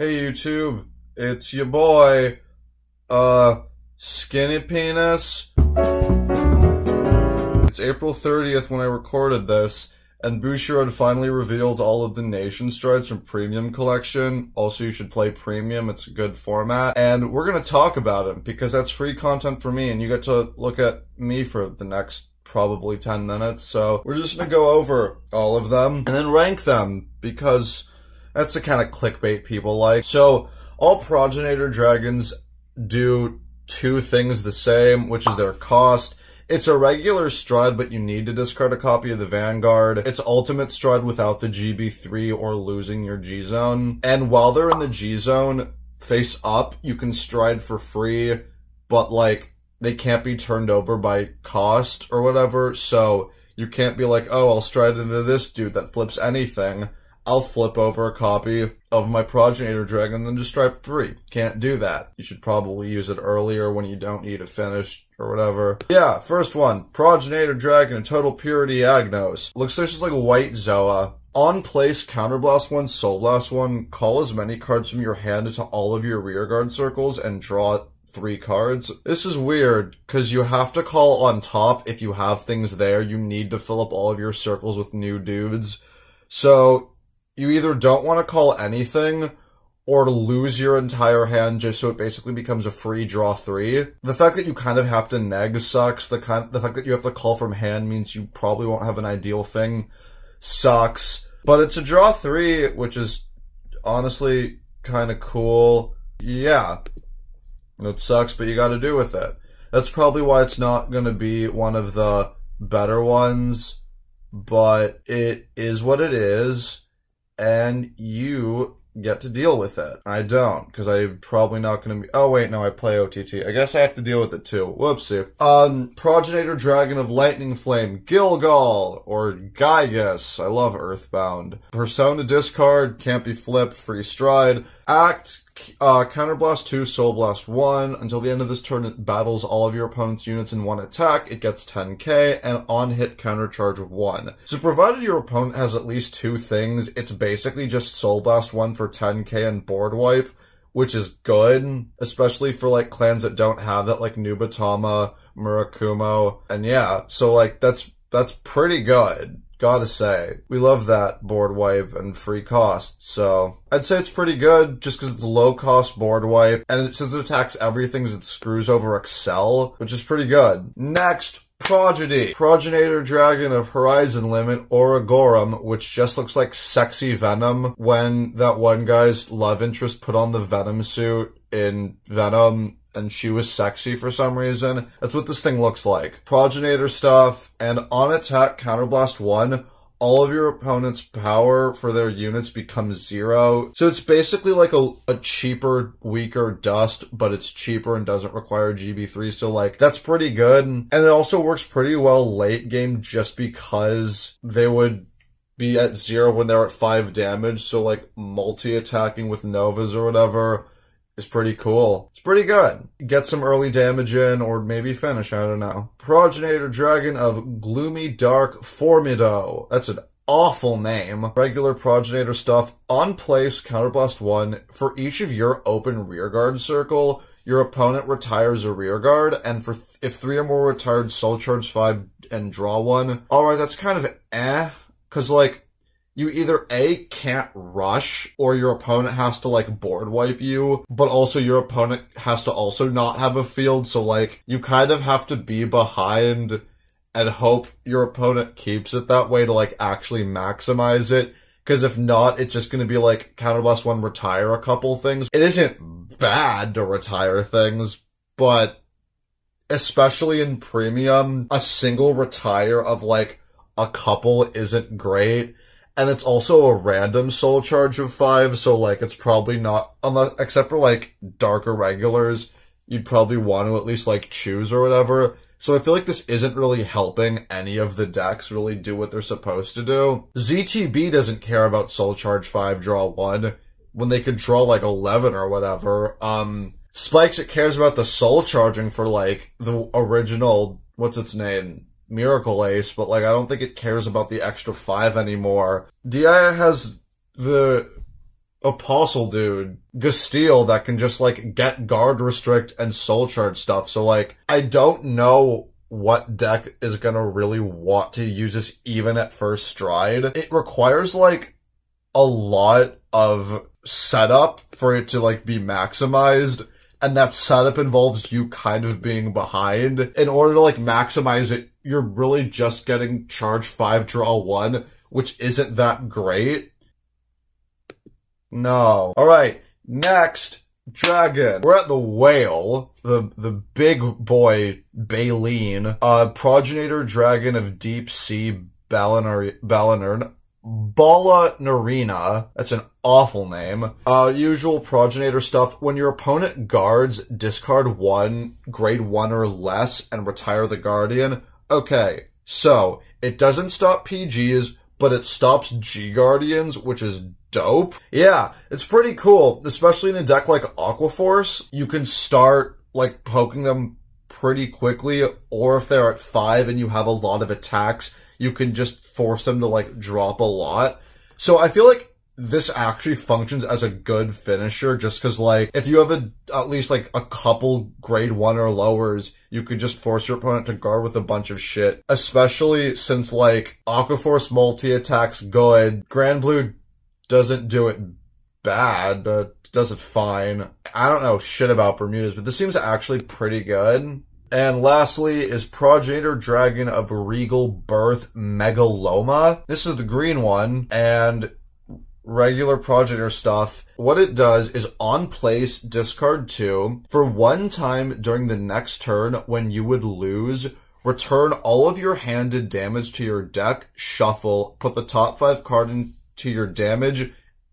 Hey YouTube, it's your boy, Skinny Penis. It's April 30th when I recorded this, and Bushiroad finally revealed all of the Nation Strides from Premium Collection. Also, you should play Premium, it's a good format. And we're gonna talk about him, because that's free content for me, and you get to look at me for the next probably 10 minutes. So, we're just gonna go over all of them, and then rank them, because that's the kind of clickbait people like. So, all Progenitor Dragons do two things the same, which is their cost. It's a regular stride, but you need to discard a copy of the Vanguard. It's ultimate stride without the GB3 or losing your G-Zone. And while they're in the G-Zone, face up, you can stride for free, but, like, they can't be turned over by cost or whatever. So, you can't be like, oh, I'll stride into this dude that flips anything. I'll flip over a copy of my Progenitor Dragon and just stride 3. Can't do that. You should probably use it earlier when you don't need a finish or whatever. Yeah, first one. Progenitor Dragon, Total Purity Agnos. Looks like she's like a white Zoa. On place, counterblast 1, soul blast 1, call as many cards from your hand into all of your rearguard circles and draw 3 cards. This is weird, because you have to call on top if you have things there. You need to fill up all of your circles with new dudes. So you either don't want to call anything, or lose your entire hand just so it basically becomes a free draw 3. The fact that you kind of have to neg sucks. The fact that you have to call from hand means you probably won't have an ideal thing sucks. But it's a draw 3, which is honestly kind of cool. Yeah, it sucks, but you got to do with it. That's probably why it's not going to be one of the better ones, but it is what it is. And you get to deal with it. I don't, because I'm probably not going to be... Oh, wait, no, I play OTT. I guess I have to deal with it, too. Whoopsie. Progenitor Dragon of Lightning Flame, Gilgal, or Gaius. I love Earthbound. Persona discard, can't be flipped, free stride. Act, Counterblast 2, Soul Blast 1. Until the end of this turn, it battles all of your opponent's units in one attack. It gets 10k, and on-hit countercharge 1. So provided your opponent has at least 2 things, it's basically just Soul Blast 1 for 10k and board wipe, which is good, especially for, like, clans that don't have that, like Nubatama, Murakumo, and yeah, so, like, that's pretty good. Gotta say, we love that board wipe and free cost, so I'd say it's pretty good just because it's a low-cost board wipe, and since it attacks everything, it screws over Excel, which is pretty good. Next, Progeny. Progenitor Dragon of Horizon Limit, Aurigorum, which just looks like sexy Venom when that one guy's love interest put on the Venom suit in Venom, and she was sexy for some reason. That's what this thing looks like. Progenitor stuff, and on attack, counterblast 1, all of your opponent's power for their units becomes 0. So it's basically like a cheaper, weaker dust, but it's cheaper and doesn't require GB3, so, like, that's pretty good. And it also works pretty well late game just because they would be at 0 when they're at 5 damage, so, like, multi-attacking with Novas or whatever is pretty cool. It's pretty good. Get some early damage in, or maybe finish, I don't know. Progenitor Dragon of Gloomy Dark, Formido. That's an awful name. Regular Progenitor stuff. On place, counterblast 1. For each of your open rearguard circle, your opponent retires a rearguard, and for if 3 or more retired, soul charge 5 and draw 1. Alright, that's kind of because, like, you either A, can't rush, or your opponent has to, like, board wipe you, but also your opponent has to also not have a field, so, like, you kind of have to be behind and hope your opponent keeps it that way to, like, actually maximize it, because if not, it's just going to be, like, counterblast 1, retire a couple things. It isn't bad to retire things, but especially in Premium, a single retire of, like, a couple isn't great. And it's also a random soul charge of 5, so, like, it's probably not, unless, except for, like, darker regulars, you'd probably want to at least, like, choose or whatever. So I feel like this isn't really helping any of the decks really do what they're supposed to do. ZTB doesn't care about soul charge 5, draw 1, when they could draw, like, 11 or whatever. Spikes, it cares about the soul charging for, like, the original, what's its name? Miracle Ace, but, like, I don't think it cares about the extra 5 anymore. DIA has the Apostle dude, Gasteel, that can just, like, get Guard Restrict and Soul Charge stuff. So, like, I don't know what deck is gonna really want to use this even at first stride. It requires, like, a lot of setup for it to, like, be maximized, and that setup involves you kind of being behind. In order to, like, maximize it, you're really just getting charge 5, draw 1, which isn't that great. No. Alright, next, dragon. We're at the whale, the big boy, baleen, progenitor dragon of deep sea, Balaenarina, that's an awful name. Usual progenitor stuff. When your opponent guards, discard 1, grade 1 or less, and retire the guardian. Okay, so it doesn't stop PGs, but it stops G guardians, which is dope. Yeah, it's pretty cool, especially in a deck like Aquaforce. You can start, like, poking them pretty quickly, or if they're at 5 and you have a lot of attacks, you can just force them to, like, drop a lot. So I feel like this actually functions as a good finisher, just because, like, if you have at least, like, a couple grade 1 or lowers, you could just force your opponent to guard with a bunch of shit. Especially since, like, Aquaforce multi-attacks good, Grand Blue doesn't do it bad, does it fine. I don't know shit about Bermudas, but this seems actually pretty good. And lastly is Progenitor Dragon of Regal Birth, Megaloma. This is the green one, and regular progenitor stuff. What it does is on place, discard 2. For 1 time during the next turn when you would lose, return all of your handed damage to your deck, shuffle, put the top 5 card into your damage,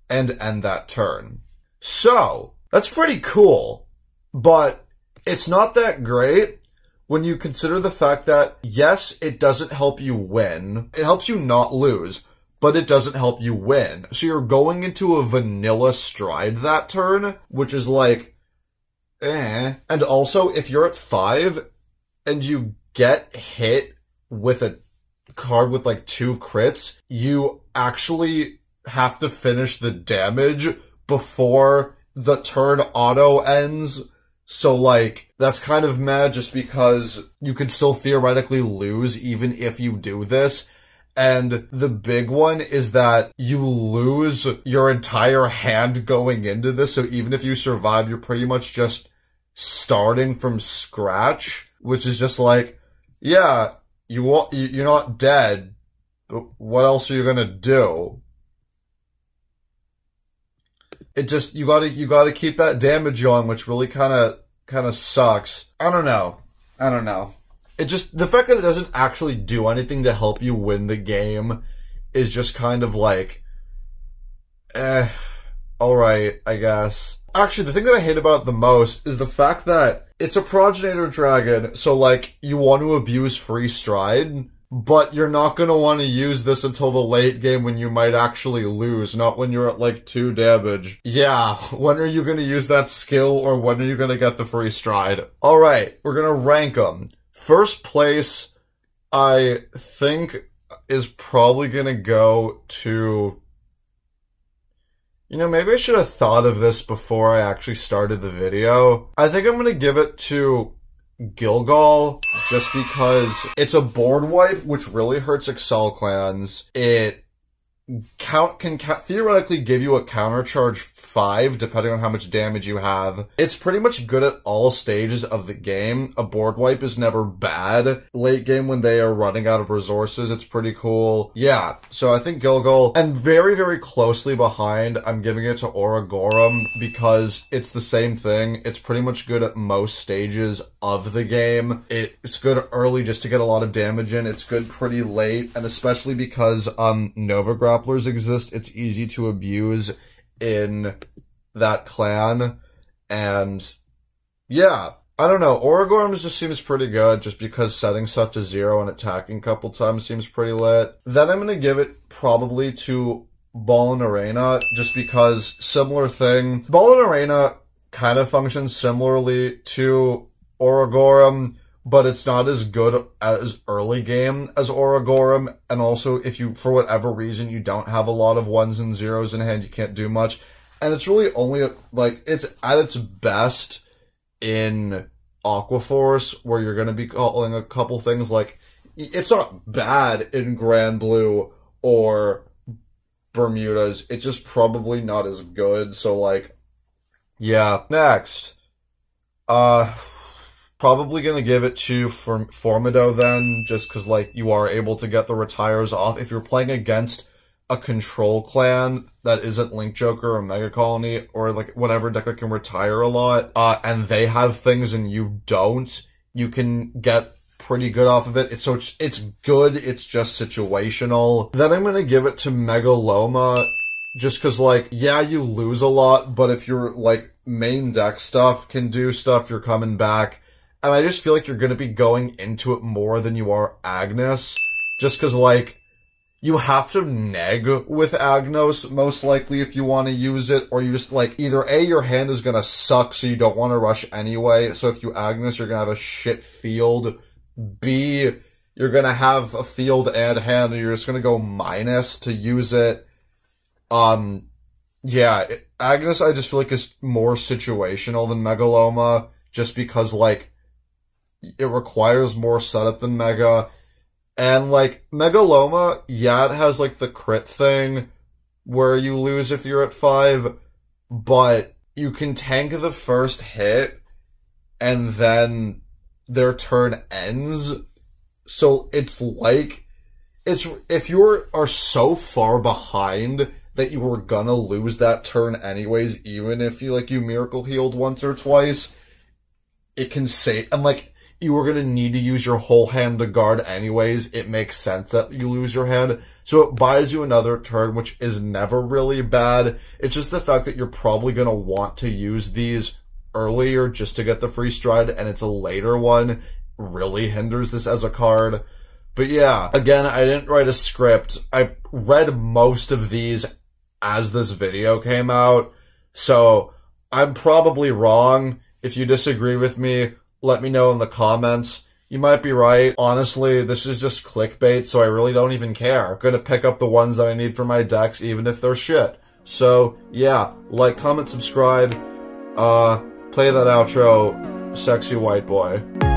and end that turn. So, that's pretty cool, but it's not that great. When you consider the fact that, yes, it doesn't help you win. It helps you not lose, but it doesn't help you win. So you're going into a vanilla stride that turn, which is like, eh. And also, if you're at 5 and you get hit with a card with, like, 2 crits, you actually have to finish the damage before the turn auto ends. So, like, that's kind of mad just because you could still theoretically lose even if you do this. And the big one is that you lose your entire hand going into this. So even if you survive, you're pretty much just starting from scratch, which is just like, yeah, you're not dead. What else are you going to do? It just, you gotta keep that damage going, which really kind of sucks. I don't know. It just, the fact that it doesn't actually do anything to help you win the game is just kind of like, eh, alright, I guess. Actually, the thing that I hate about it the most is the fact that it's a progenitor dragon, so, like, you want to abuse free stride, but you're not going to want to use this until the late game when you might actually lose, not when you're at, like, 2 damage. Yeah, when are you going to use that skill, or when are you going to get the free stride? Alright, we're going to rank them. First place, I think, is probably going to go to... You know, maybe I should have thought of this before I actually started the video. I think I'm going to give it to Gilgal, just because it's a board wipe, which really hurts Excel clans. It can theoretically give you a counter charge 5, depending on how much damage you have. It's pretty much good at all stages of the game. A board wipe is never bad. Late game, when they are running out of resources, it's pretty cool. Yeah, so I think Gilgal, and very, very closely behind, I'm giving it to Aurigorum, because it's the same thing. It's pretty much good at most stages of the game. It's good early just to get a lot of damage in. It's good pretty late, and especially because Nova Grapplers exist, it's easy to abuse in that clan. And yeah, I don't know, Aurigorum just seems pretty good, just because setting stuff to 0 and attacking a couple times seems pretty lit. Then I'm gonna give it probably to Balaenarina, just because similar thing. Balaenarina kind of functions similarly to Aurigorum, but it's not as good as early game as Aurigorum, and also if you, for whatever reason, you don't have a lot of 1s and 0s in hand, you can't do much. And it's really only, like, it's at its best in Aquaforce, where you're going to be calling a couple things, like, it's not bad in Grand Blue or Bermudas. It's just probably not as good, so, like, yeah. Next. Probably going to give it to Formido then, just because, like, you are able to get the retires off. If you're playing against a control clan that isn't Link Joker or Mega Colony or, like, whatever deck that can retire a lot, and they have things and you don't, you can get pretty good off of it. It's so it's good, it's just situational. Then I'm going to give it to Megaloma, just because, like, yeah, you lose a lot, but if your, like, main deck stuff can do stuff, you're coming back. And I just feel like you're going to be going into it more than you are Agnos. Just because, like, you have to neg with Agnos, most likely, if you want to use it. Or you just, like, either A, your hand is going to suck, so you don't want to rush anyway. So if you Agnos, you're going to have a shit field. B, you're going to have a field and hand, and you're just going to go minus to use it. Yeah, Agnos, I just feel like, is more situational than Megaloma. Just because, like, it requires more setup than Mega. And, like, Megaloma, yeah, it has, like, the crit thing where you lose if you're at 5, but you can tank the first hit, and then their turn ends. So it's like, it's if you are so far behind that you were gonna lose that turn anyways, even if you, like, you miracle healed once or twice, it can save, and, like, you were going to need to use your whole hand to guard anyways. It makes sense that you lose your hand. So it buys you another turn, which is never really bad. It's just the fact that you're probably going to want to use these earlier just to get the free stride, and it's a later one. Really hinders this as a card. But yeah, again, I didn't write a script. I read most of these as this video came out, so I'm probably wrong. If you disagree with me, let me know in the comments. You might be right. Honestly, this is just clickbait, so I really don't even care. I'm gonna pick up the ones that I need for my decks, even if they're shit. So, yeah. Like, comment, subscribe. Play that outro, sexy white boy.